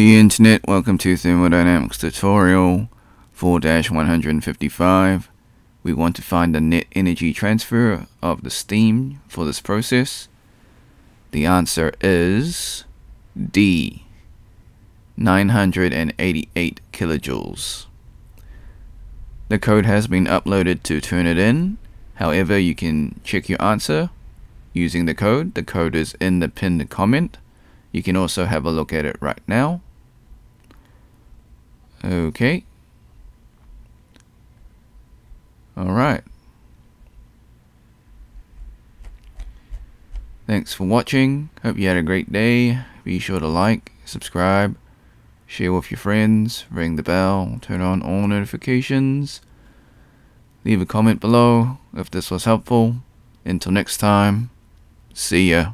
Hey Internet, welcome to Thermodynamics tutorial 4-155. We want to find the net energy transfer of the steam for this process. The answer is D, 988 kilojoules. The code has been uploaded to Turnitin. However, you can check your answer using the code. The code is in the pinned comment. You can also have a look at it right now. Okay. All right. Thanks for watching. Hope you had a great day. Be sure to like, subscribe, share with your friends, ring the bell, turn on all notifications. Leave a comment below if this was helpful. Until next time, see ya.